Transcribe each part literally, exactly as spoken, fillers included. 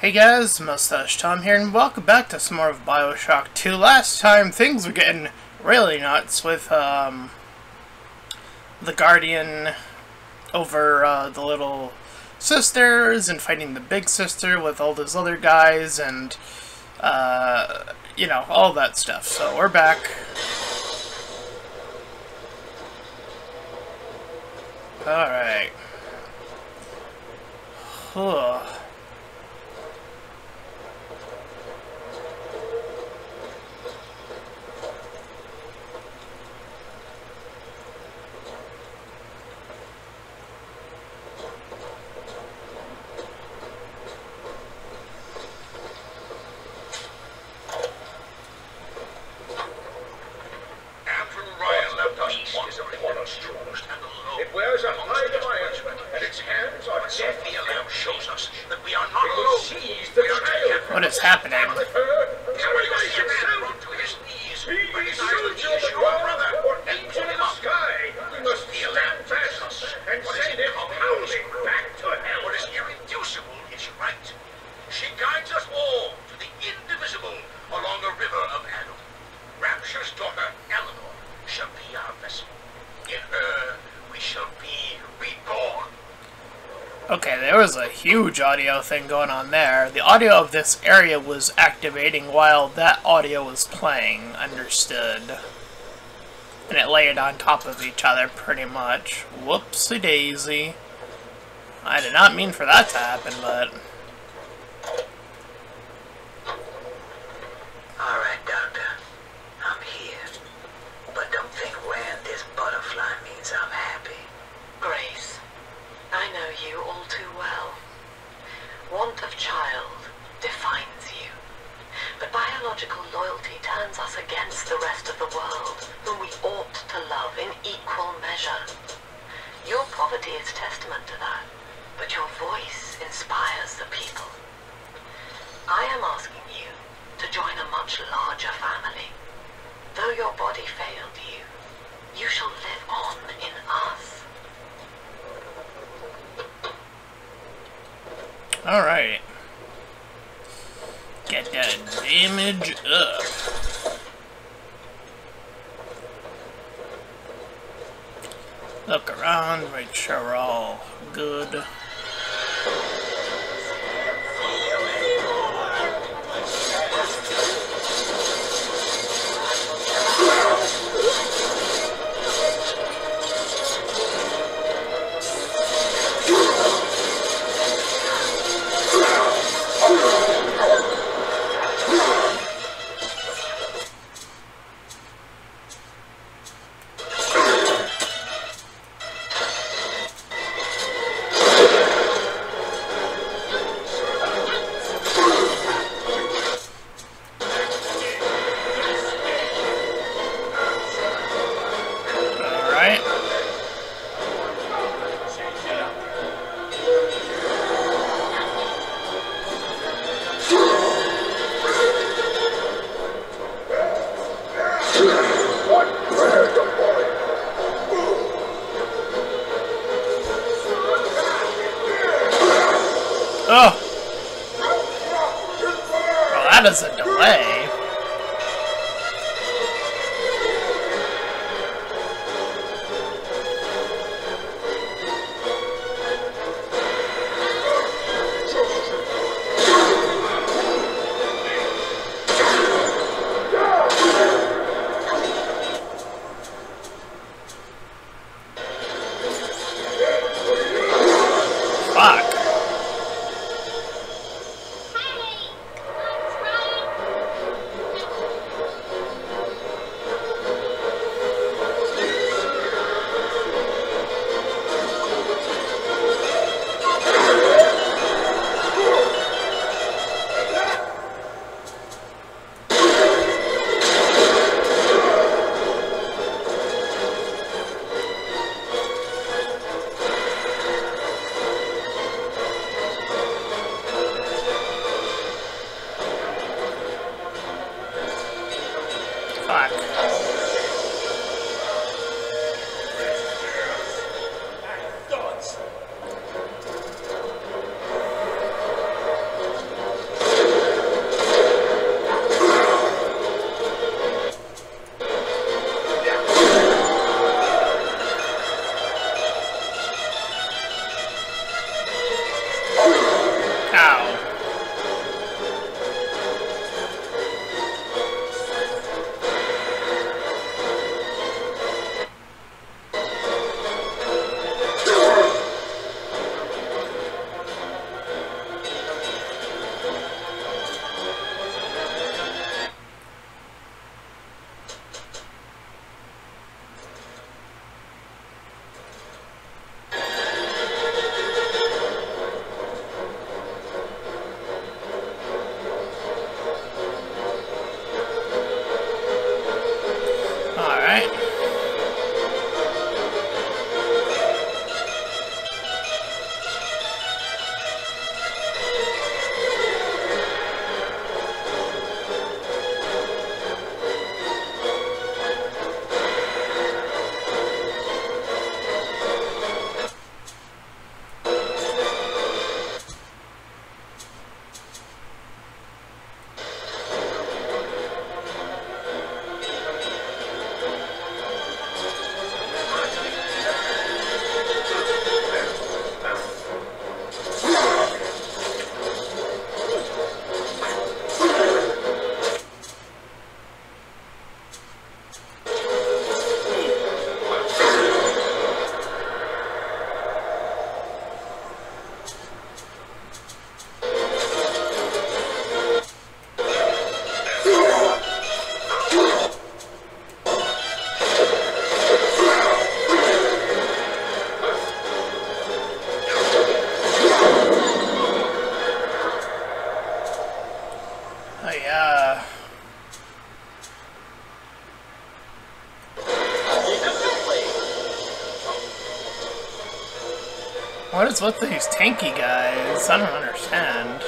Hey guys, Mustached Tom here, and welcome back to some more of Bioshock two. Last time, things were getting really nuts with, um, the Guardian over, uh, the little sisters, and fighting the big sister with all those other guys, and, uh, you know, all that stuff. So, we're back. Alright. Huh. Huge audio thing going on there. The audio of this area was activating while that audio was playing, understood. And it layered on top of each other pretty much. Whoopsie daisy. I did not mean for that to happen, but... Alright. Get that damage up. Look around, make sure we're all good. I, uh... What is with these tanky guys? I don't understand.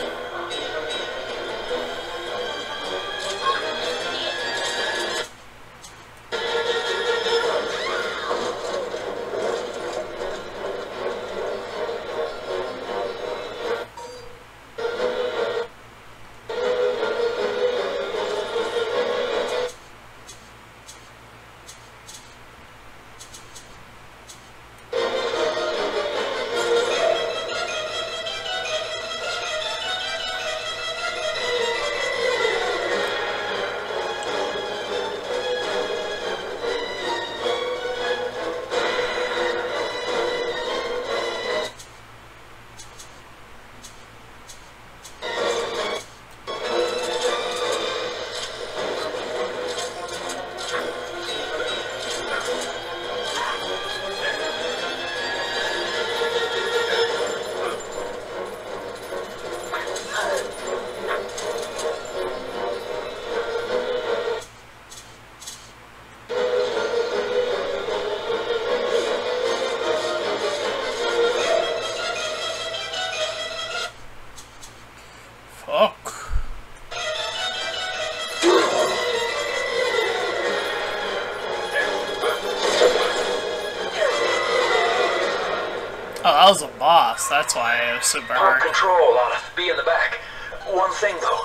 I was a boss, that's why it was super hard. Control ought to be in the back. One thing though,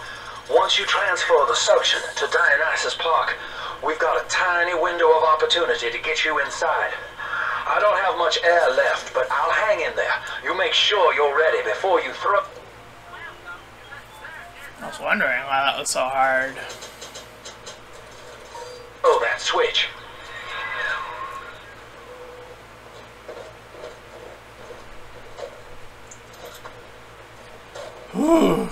once you transfer the suction to Dionysus Park, we've got a tiny window of opportunity to get you inside. I don't have much air left, but I'll hang in there. You make sure you're ready before you throw... I was wondering why that was so hard. Oh, that switch. Ooh.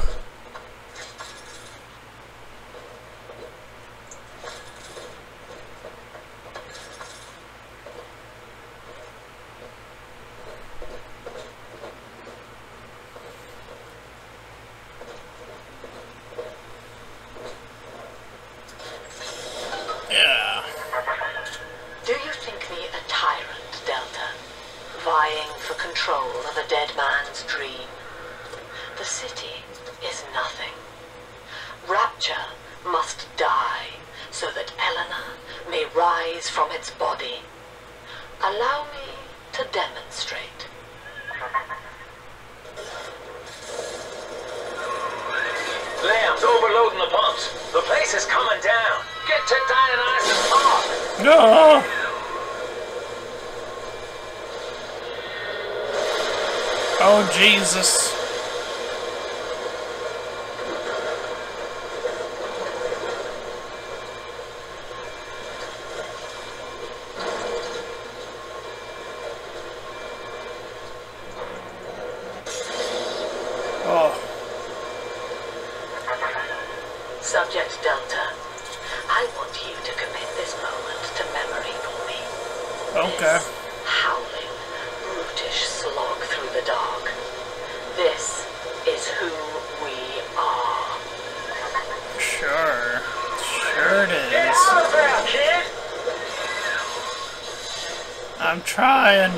Yeah. Do you think me a tyrant, Delta? Vying for control of a dead man's dream? The city is nothing. Rapture must die so that Eleanor may rise from its body. Allow me to demonstrate. Lamb's overloading the pumps. The place is coming down. Get to Dionysus Park. No! Oh, Jesus. Subject Delta, I want you to commit this moment to memory for me. Okay. This howling, brutish slog through the dark. This is who we are. Sure. Sure it is. Get out of there, kid! I'm trying.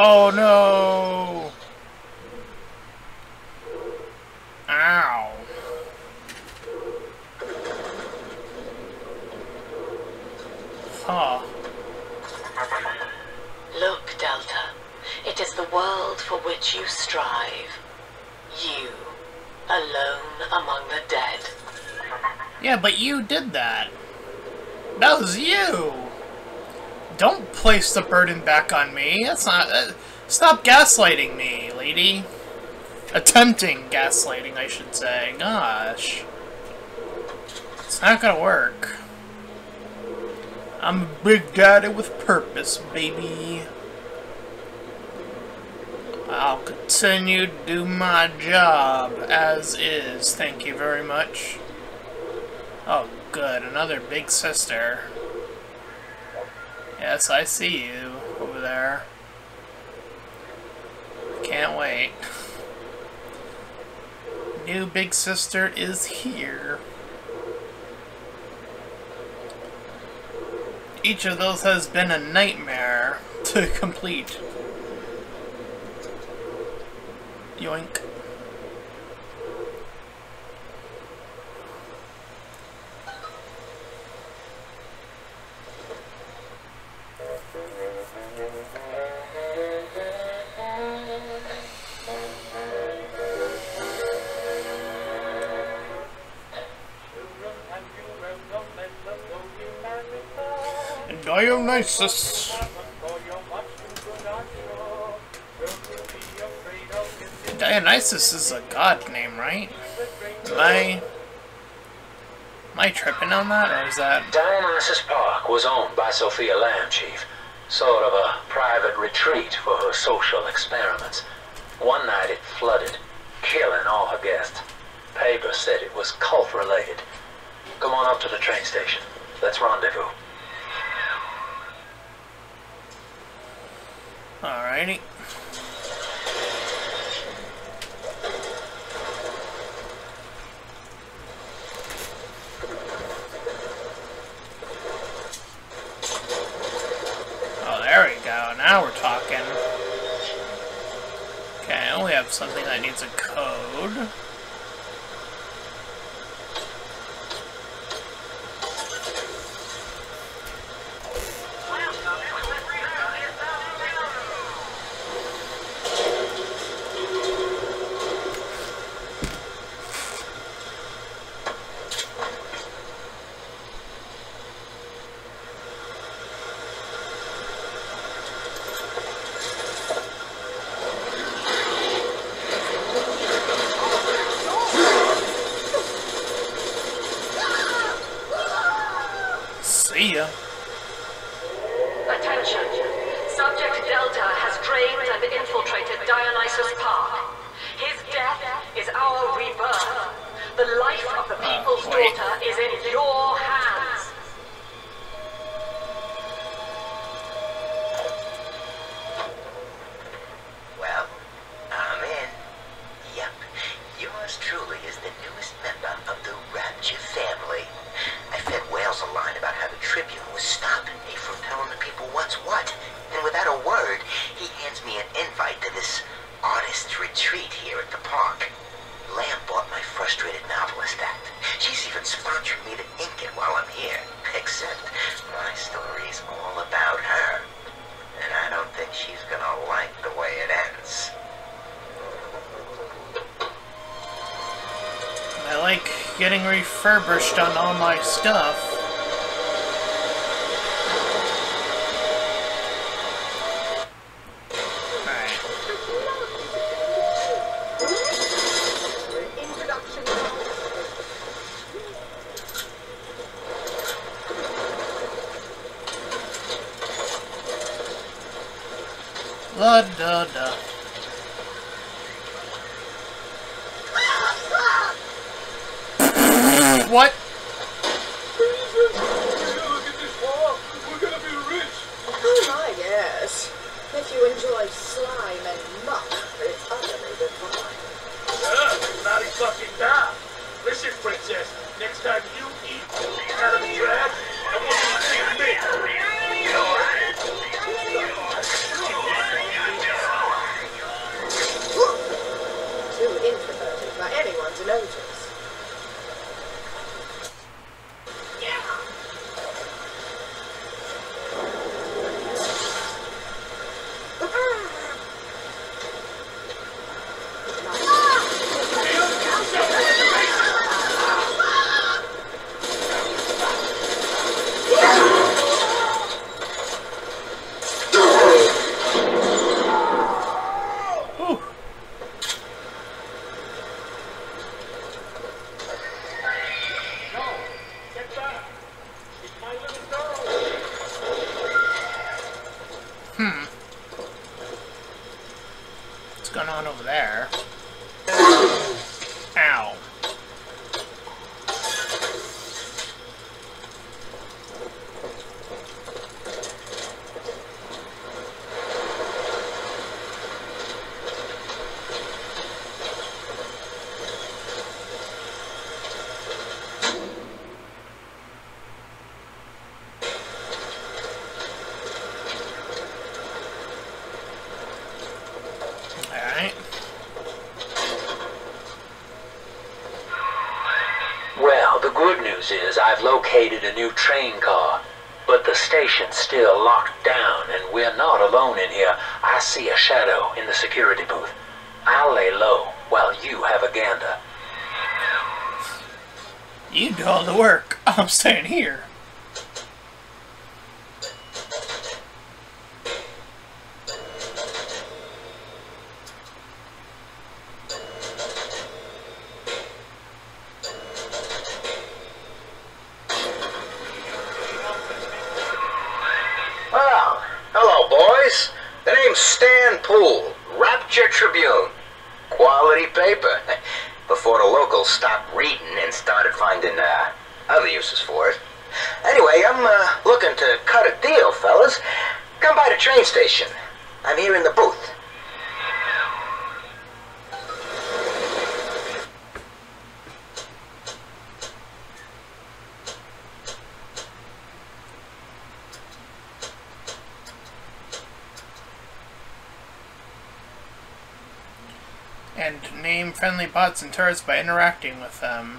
Oh no! Ow! Huh. Look, Delta. It is the world for which you strive. You alone among the dead. Yeah, but you did that. That was you! Don't place the burden back on me. That's not... Uh, stop gaslighting me, lady. Attempting gaslighting, I should say. Gosh. It's not gonna work. I'm a big daddy with purpose, baby. I'll continue to do my job as is. Thank you very much. Oh, good. Another big sister. Yes, I see you over there. Can't wait. New big sister is here. Each of those has been a nightmare to complete. Yoink. Dionysus. Dionysus is a god name, right? Am I, am I tripping on that, or is that... Dionysus Park was owned by Sophia Lamb, Chief. Sort of a private retreat for her social experiments. One night it flooded, killing all her guests. Paper said it was cult-related. Come on up to the train station. Let's rendezvous. Alrighty. Oh, there we go. Now we're talking. Okay, I only have something that needs a code. Attention! Subject Delta has drained and infiltrated Dionysus Park. His death is our rebirth. The life of the people's uh, daughter is in your hands. Well, I'm in. Yep. Yours truly is the newest member of the Rapture family. I fed Wales a line about how the Tribune was stopping me from telling the people what's what, and without a word, he hands me an invite to this artist's retreat here at the park. Lamb bought my frustrated novelist act. She's even sponsoring me to ink it while I'm here, except my story's all about her, and I don't think she's gonna like the way it ends. I like getting refurbished on all my stuff. All right. La da da. What? Look at this wall. We're gonna be rich. Oh, yes. If you enjoy slime and muck, it's utterly divine. Ugh, naughty fucking dog. Listen, princess. Next time you eat out of the trash, I want you to see me. Too introverted for anyone to notice. good news is I've located a new train car, but the station's still locked down and we're not alone in here. I see a shadow in the security booth. I'll lay low while you have a gander. You do all the work. I'm staying here. Well, hello, boys. The name's Stan Poole, Rapture Tribune. Quality paper. Before the locals stopped reading and started finding uh, other uses for it. Anyway, I'm uh, looking to cut a deal, fellas. Come by the train station. I'm here in the booth. And name friendly bots and turrets by interacting with them.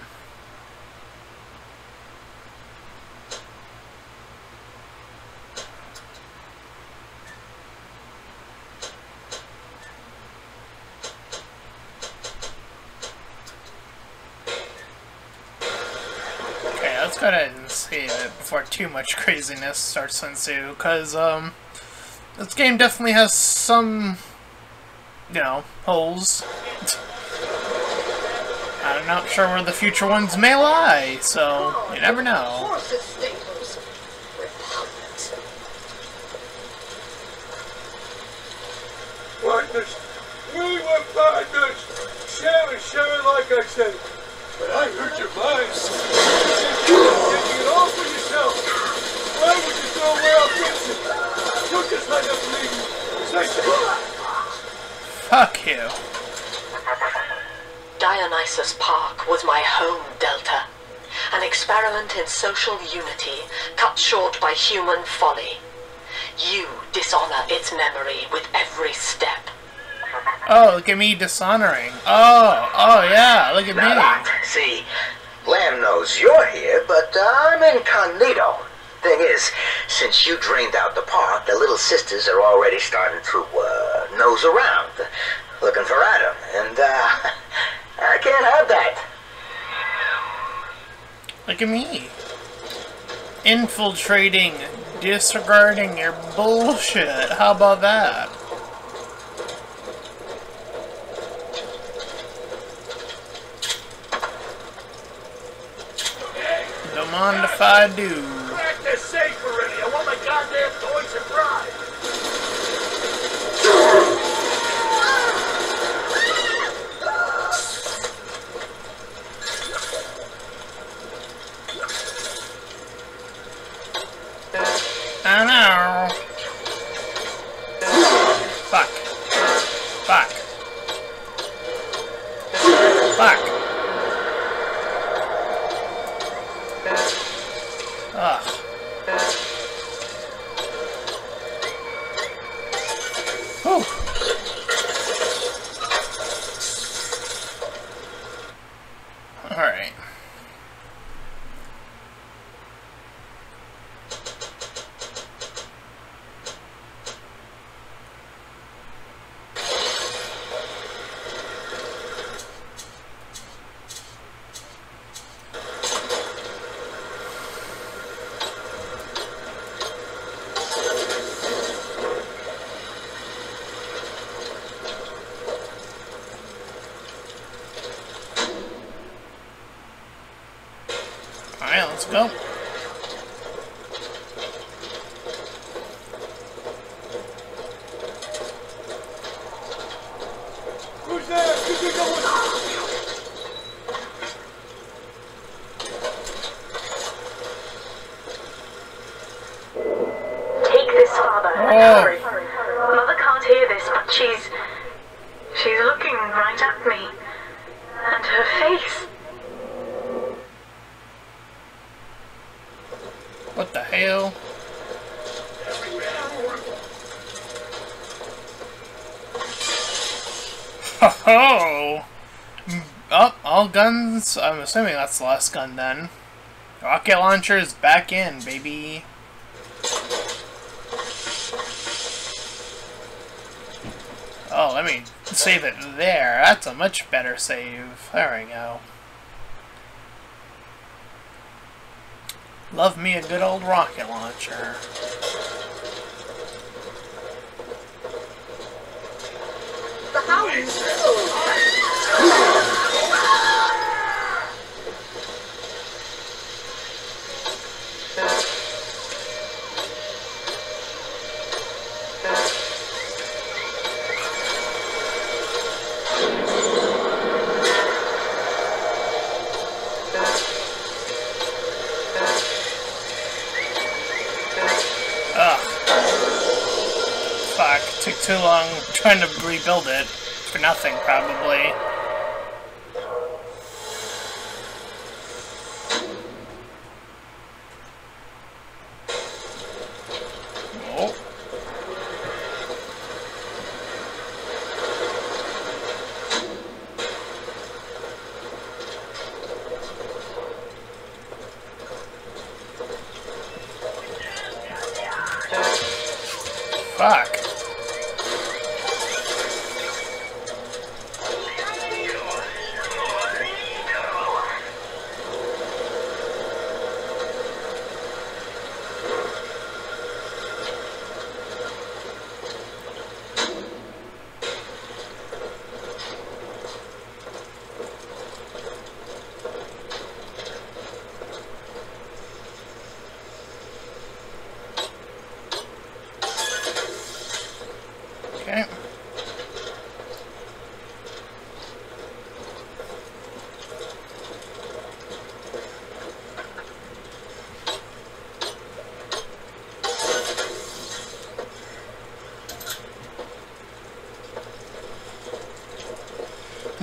Okay, let's go ahead and save it before too much craziness starts to ensue, because um, this game definitely has some, you know, holes. I'm not sure where the future ones may lie, so you never know. Partners, we were partners. Share and share like I said. But I heard your minds. Taking it all for yourself. Why would you throw away our friendship? Took us like a flea. Fuck you. Dionysus Park was my home, Delta. An experiment in social unity, cut short by human folly. You dishonor its memory with every step. Oh, look at me dishonoring. Oh, oh yeah, look at now me. That, see, Lamb knows you're here, but I'm incognito. Thing is, since you drained out the park, the little sisters are already starting to, uh, nose around, looking for Adam, and, uh, I can't have that. Look at me. Infiltrating, disregarding your bullshit. How about that? Don't mind if I do. They're safe already. I want my goddamn toys and pride. I know. Fuck. Fuck. Fuck. Ugh. Alright. Go. Who's there? Who's there going? Take this, father. Oh. Hurry. Mother can't hear this, but she's she's looking right at me, and her face. What the hell? Ho ho! Oh, all guns? I'm assuming that's the last gun then. Rocket launcher is back in, baby. Oh, let me save it there. That's a much better save. There we go. Love me a good old rocket launcher. The house. Took too long trying to rebuild it for nothing, probably.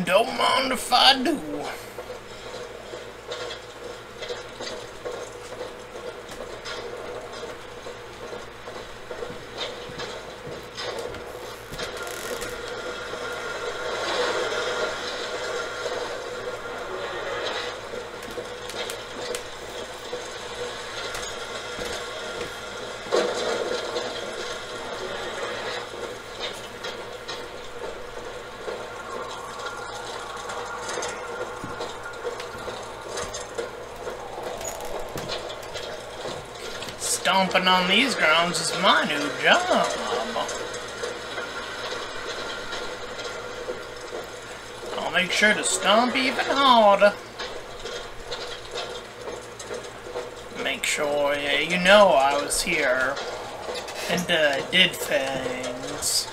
Don't mind if I do. Stomping on these grounds is my new job. I'll make sure to stomp even harder. Make sure, yeah, you know I was here and uh, did things.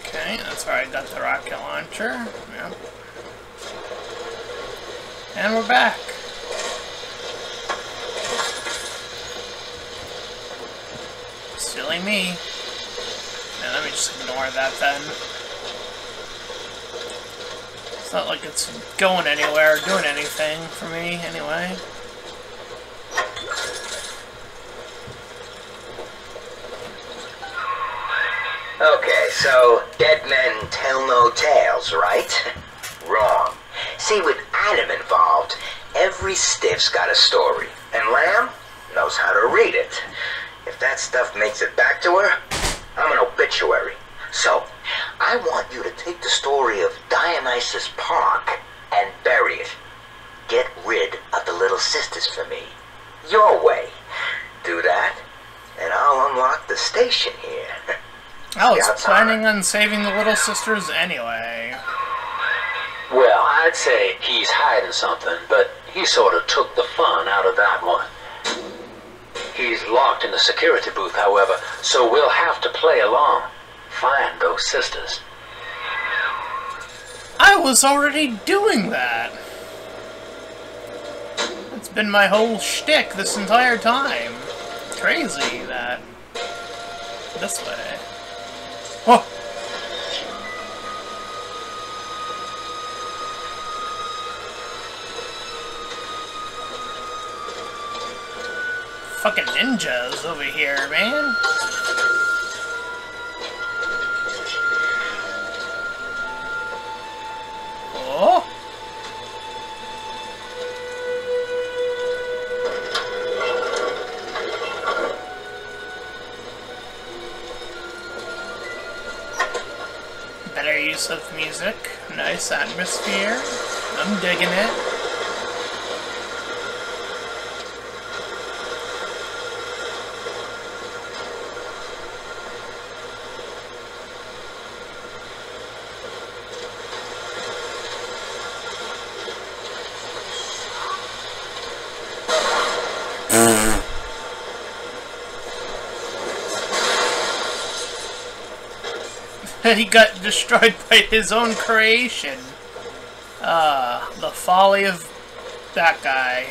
Okay, that's where I got the rocket launcher. Yep. And we're back. Silly me. Now let me just ignore that then. It's not like it's going anywhere or doing anything for me anyway. Okay, so dead men tell no tales, right? Wrong. See, with Adam involved, every stiff's got a story, and Lamb knows how to read it. If that stuff makes it back to her, I'm an obituary. So, I want you to take the story of Dionysus Park and bury it. Get rid of the little sisters for me. Your way. Do that, and I'll unlock the station here. I was planning on saving the little sisters anyway. Well, I'd say he's hiding something, but he sort of took the fun out of that one. He's locked in the security booth, however, so we'll have to play along. Find those sisters. I was already doing that. It's been my whole shtick this entire time. Crazy that. This way. Oh! Fucking ninjas over here, man. Oh. better use of music. Nice atmosphere. I'm digging it. He got destroyed by his own creation. Ah, uh, the folly of that guy.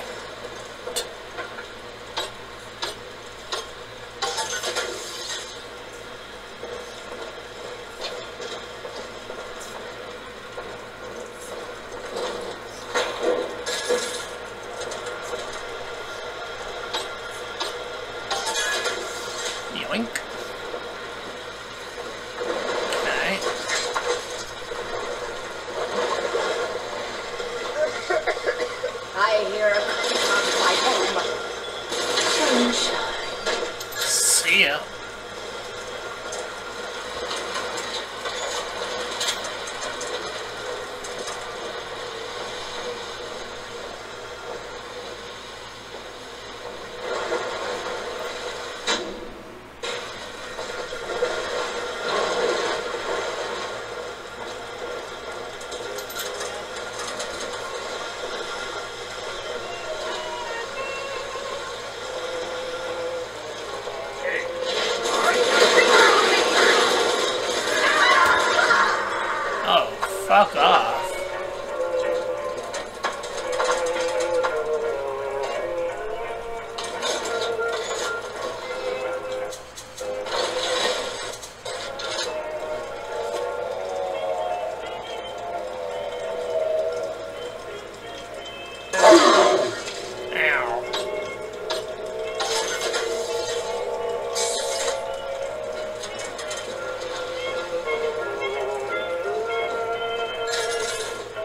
Fuck off.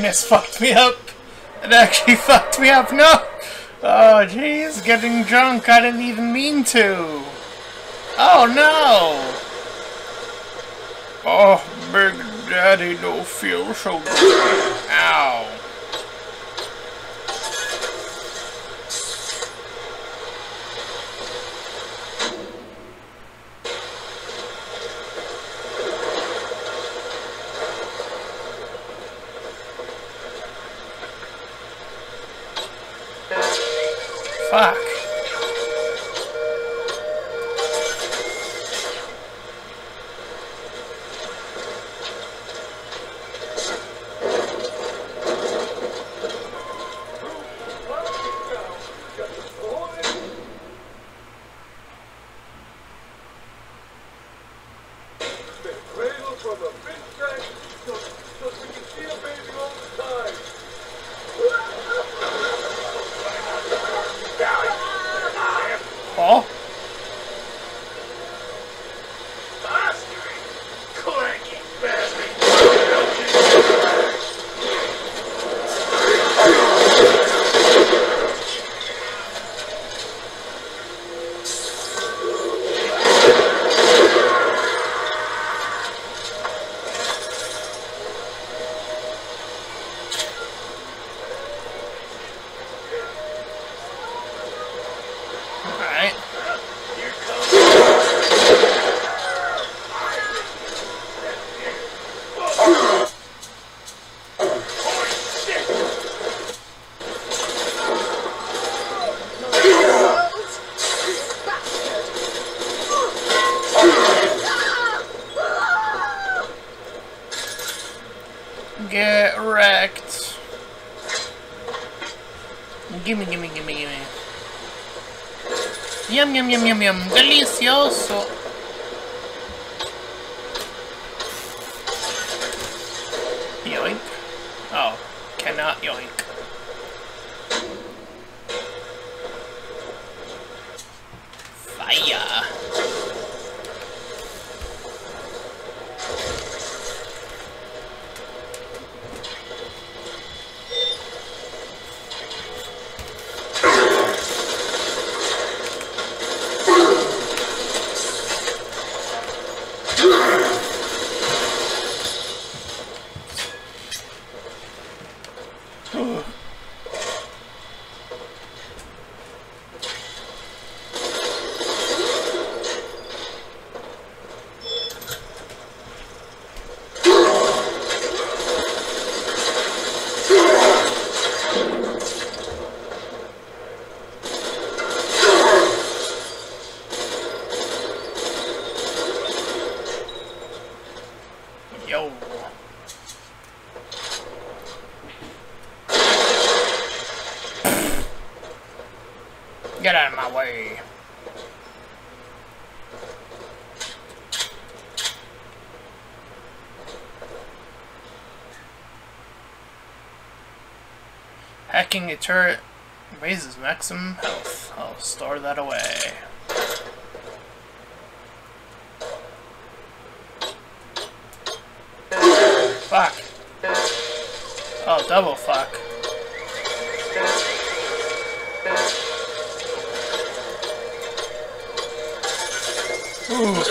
This fucked me up. It actually fucked me up. No! Oh, jeez. Getting drunk. I didn't even mean to. Oh, no! Oh, Big Daddy don't feel so good. Ow. Fuck. Get wrecked. Gimme, gimme, gimme, gimme. Yum, yum, yum, yum, yum. Delicioso. Yoink. Oh, cannot yoink. Fire. Get out of my way. Hacking a turret raises maximum health. I'll store that away. Fuck. Oh, double fuck. Ooh.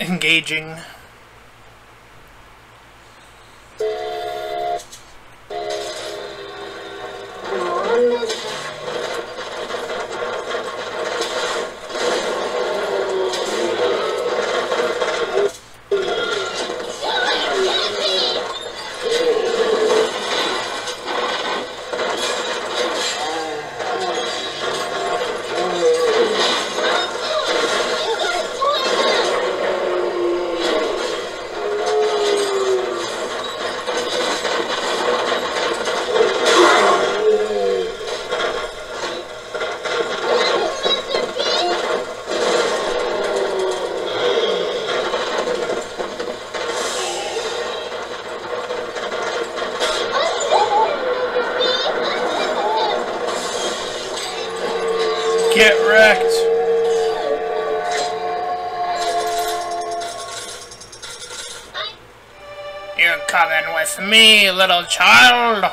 Engaging. Me, little child.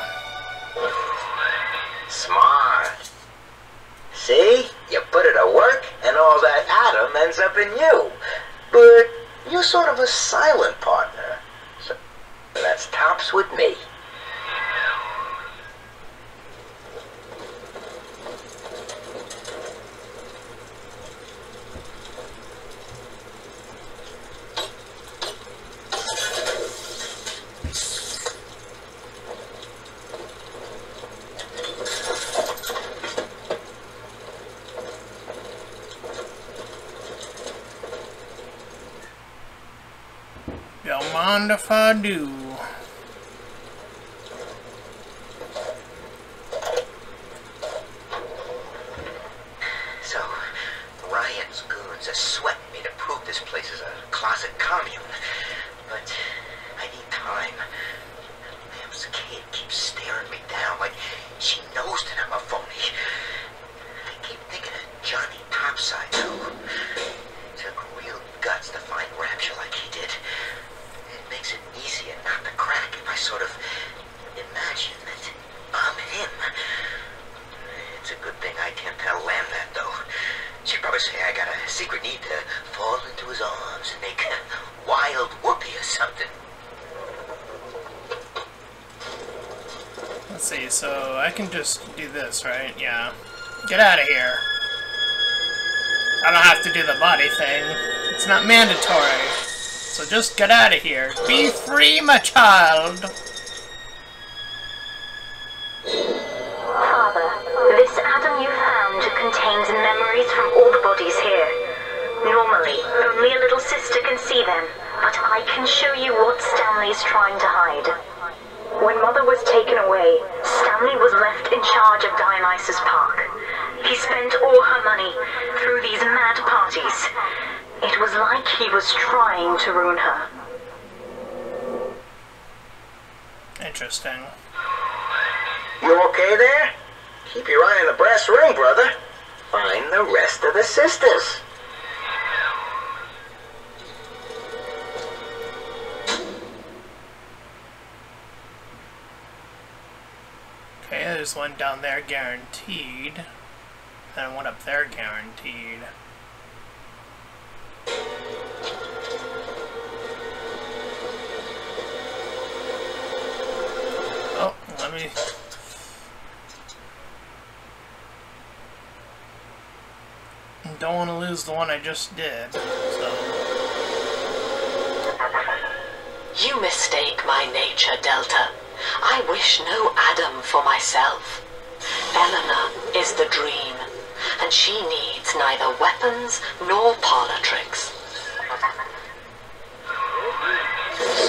Smart. See? You put it to work and all that atom ends up in you. But you're sort of a silent partner. So that's tops with me. Fond if I do. So, Ryan's goons are sweating me to prove this place is a closet commune. But I need time. Lamb's kid keeps staring me down like she knows that I'm a phony. I keep thinking of Johnny Topside, too. Guts to find rapture like he did. It makes it easier not to crack if I sort of imagine that I'm him. It's a good thing I can't tell Lamb that, though. She'd probably say I got a secret need to fall into his arms and make a wild whoopee or something. Let's see, so I can just do this, right? Yeah. Get out of here. I don't have to do the body thing. It's not mandatory, so just get out of here. Be free, my child! Father, this atom you found contains memories from all the bodies here. Normally, only a little sister can see them, but I can show you what Stanley's trying to hide. When Mother was taken away, Stanley was left in charge of Dionysus Park. He spent all her money through these mad parties. It was like he was trying to ruin her. Interesting. You okay there? Keep your eye on the brass ring, brother. Find the rest of the sisters. Okay, there's one down there guaranteed. Then one up there guaranteed. Oh, let me... Don't want to lose the one I just did, so... You mistake my nature, Delta. I wish no Adam for myself. Eleanor is the dream, and she needs neither weapons nor parlor tricks.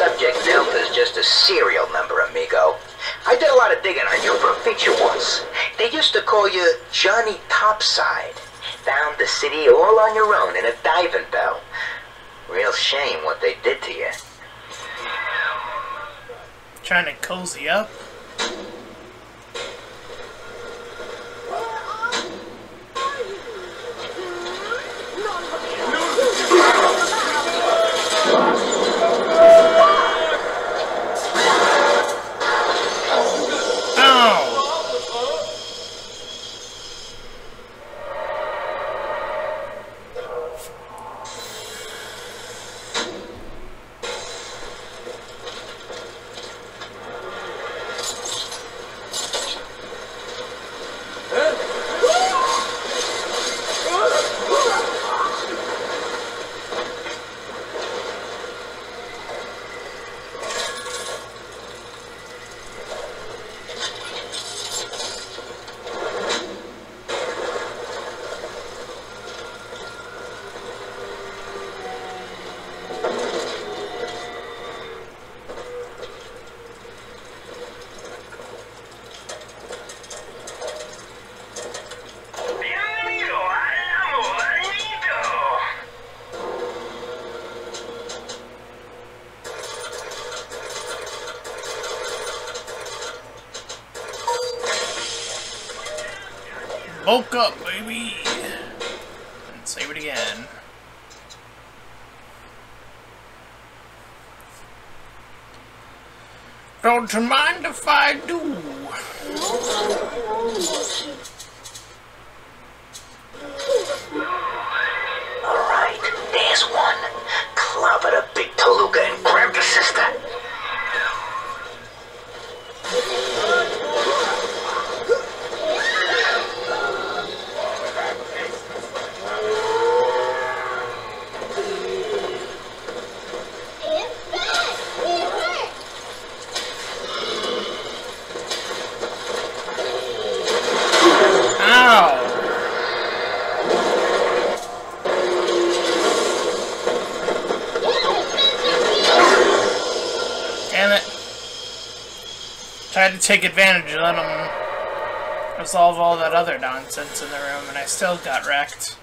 Subject Delta's just a serial number, amigo. I did a lot of digging on you for a feature once. They used to call you Johnny Topside. Found the city all on your own in a diving bell. Real shame what they did to you. Trying to cozy up? Woke up, baby! And save it again. Don't you mind if I do? Alright, there's one. Clobber the big Toluca and grab the sister. tried to take advantage and let them resolve all that other nonsense in the room, and I still got wrecked.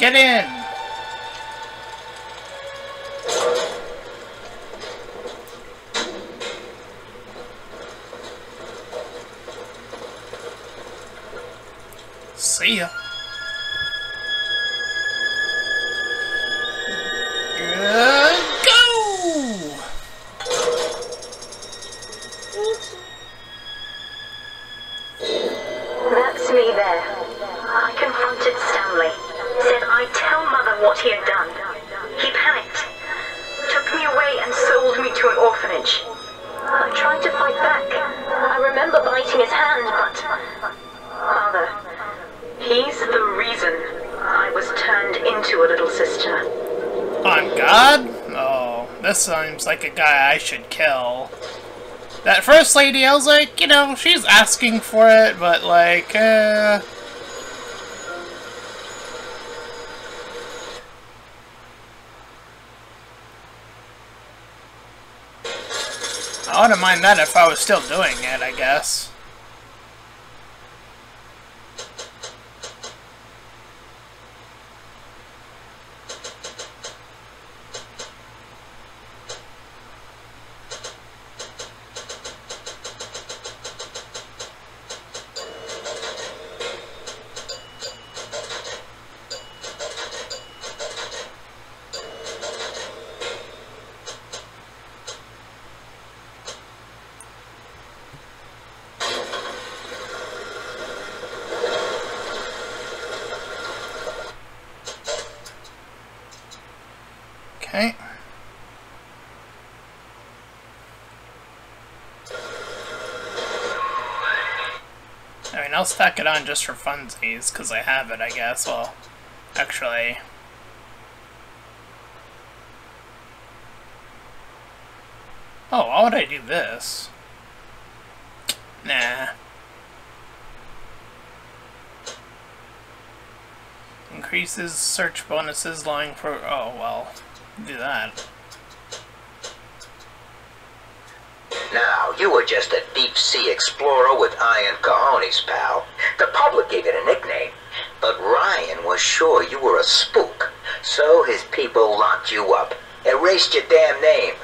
Get in! See ya! Good go! That's me there. I confronted Stanley. Said I'd tell Mother what he had done. He panicked, took me away and sold me to an orphanage. I tried to fight back. I remember biting his hand, but... Father, he's the reason I was turned into a little sister. On God? Oh, this seems like a guy I should kill. That first lady, I was like, you know, she's asking for it, but like, uh... I wouldn't mind that if I was still doing it, I guess. Okay. I mean, I'll stack it on just for funsies, because I have it, I guess. Well, actually... Oh, why would I do this? Nah. Increases search bonuses lying for... Oh, well... Do that. Now, you were just a deep-sea explorer with iron cojones, pal. The public gave it a nickname, but Ryan was sure you were a spook. So his people locked you up, erased your damn name.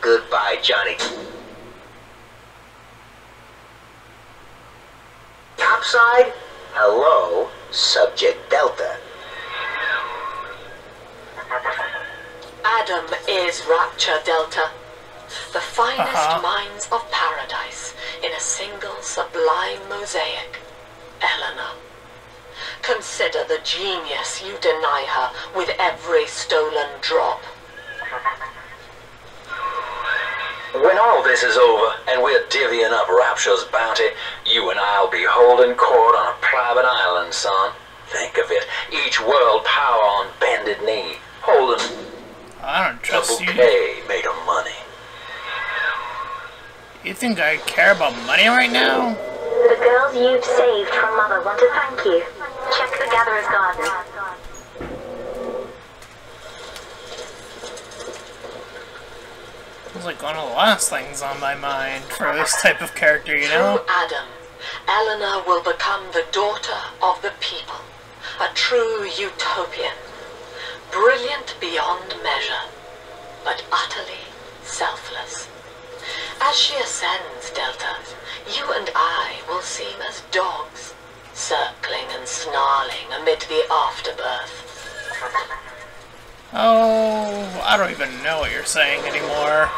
Goodbye, Johnny. Topside? Hello, Subject Delta. Adam is Rapture Delta, the finest uh -huh. minds of paradise in a single sublime mosaic, Eleanor. Consider the genius you deny her with every stolen drop. When all this is over and we're divvying up Rapture's bounty, you and I'll be holding court on a private island, son. Think of it, each world power on bended knee, holding... I don't trust you. K made of money. You think I care about money right now? The girls you've saved from Mother want to thank you. Check the Gatherer's Garden. This is like one of the last things on my mind for this type of character, you know? Through Adam, Eleanor will become the daughter of the people. A true utopian. Brilliant beyond measure, but utterly selfless. As she ascends, Delta, you and I will seem as dogs, circling and snarling amid the afterbirth. Oh, I don't even know what you're saying anymore.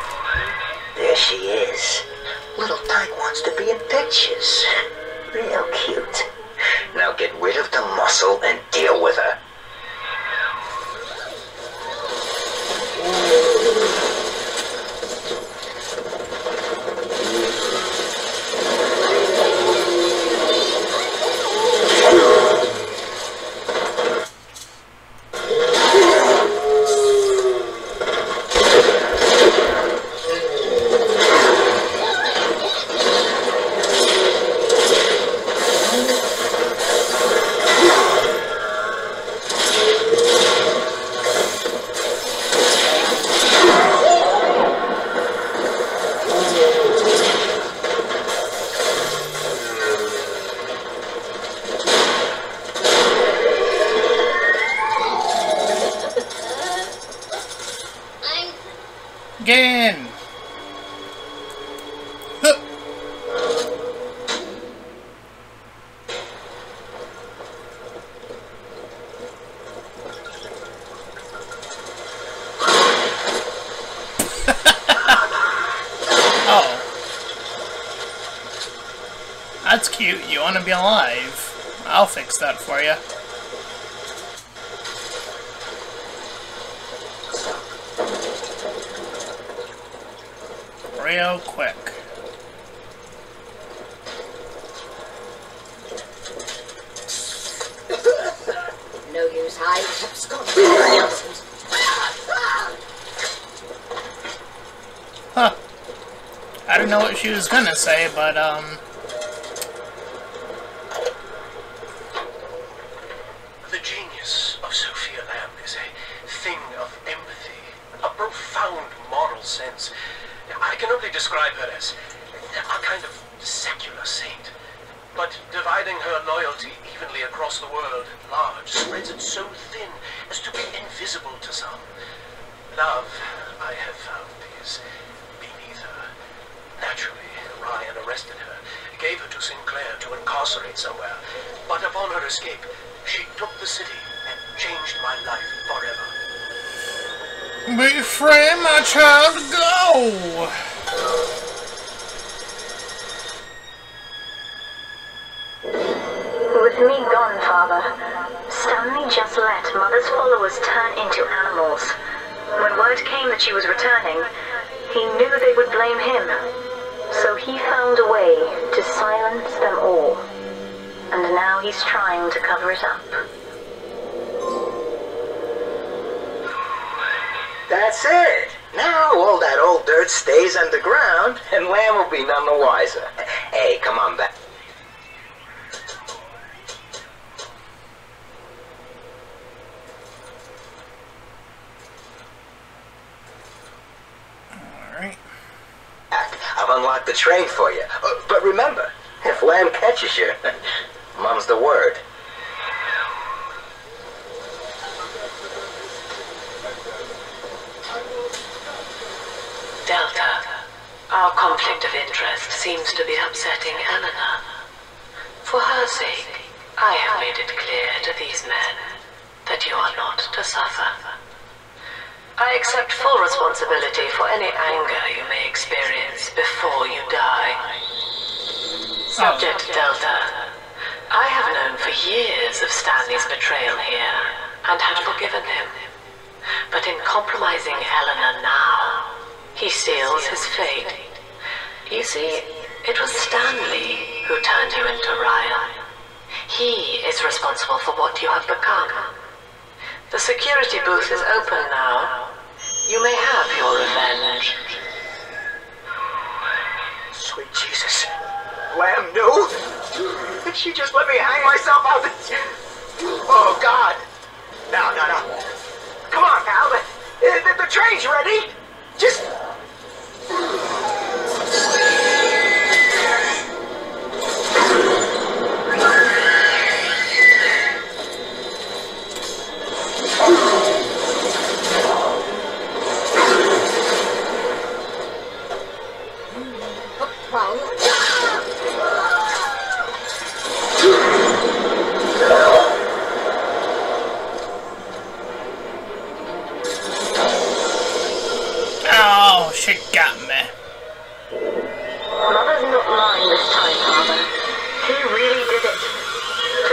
There she is. Little Tyke wants to be in pictures. Real cute. Now get rid of the muscle and deal with her. Be alive. I'll fix that for you. Real quick. No use hiding. Huh. I don't know what she was gonna say, but um Mother's not lying this time, Father. He really did it.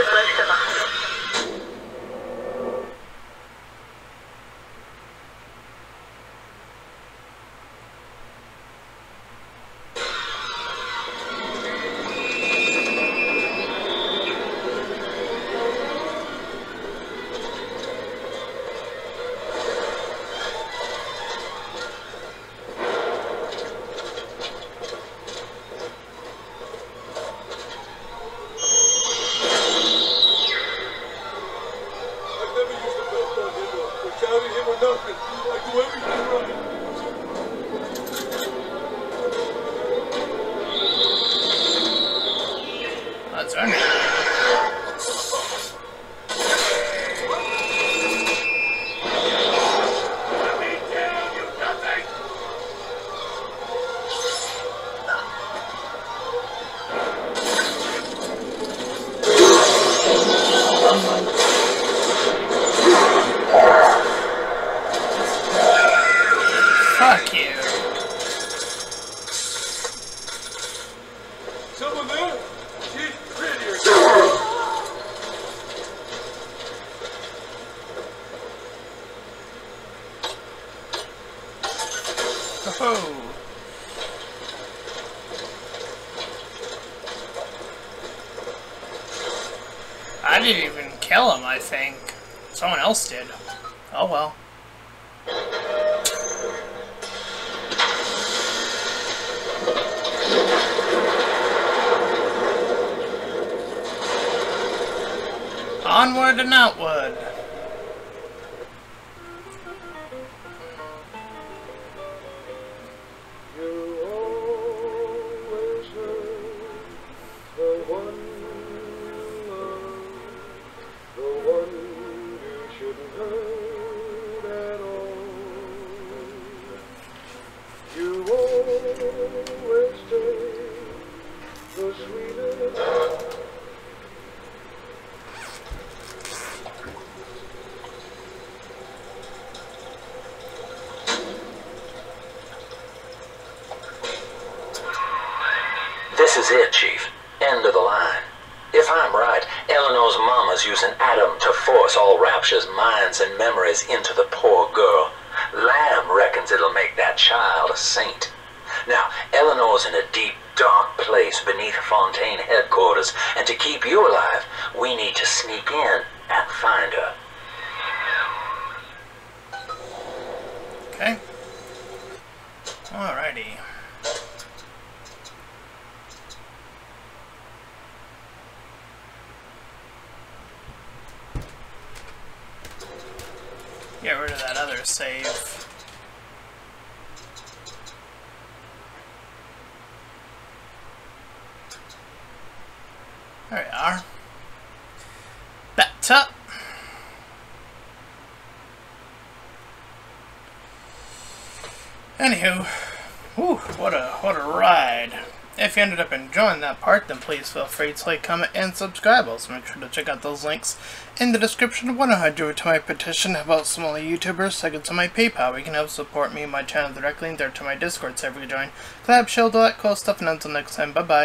wanted him or nothing. I do everything right. That's her. Let me tell you nothing. Fuck you. Someone there? She's prettier. Ho-ho. I didn't even kill him, I think. Someone else did. Oh well. Onward and outward. You always were the one, love, the one you shouldn't hurt at all. You always take the sweetest. This is it, Chief. End of the line. If I'm right, Eleanor's mama's using Adam to force all Rapture's minds and memories into the poor girl. Lamb reckons it'll make that child a saint. Now, Eleanor's in a deep, dark place beneath Fontaine headquarters, and to keep you alive, we need to sneak in and find her. Okay. Alrighty. Get rid of that other save. There we are. Back up. Anywho, whew, what a what a ride. If you ended up enjoying that part, then please feel free to like, comment, and subscribe. Also, make sure to check out those links in the description. Why don't I do it to my petition about some other YouTubers? Second to my PayPal, you can help support me and my channel directly, and there to my Discord server. You can join. Collab, shell, all that cool stuff, and until next time, bye bye.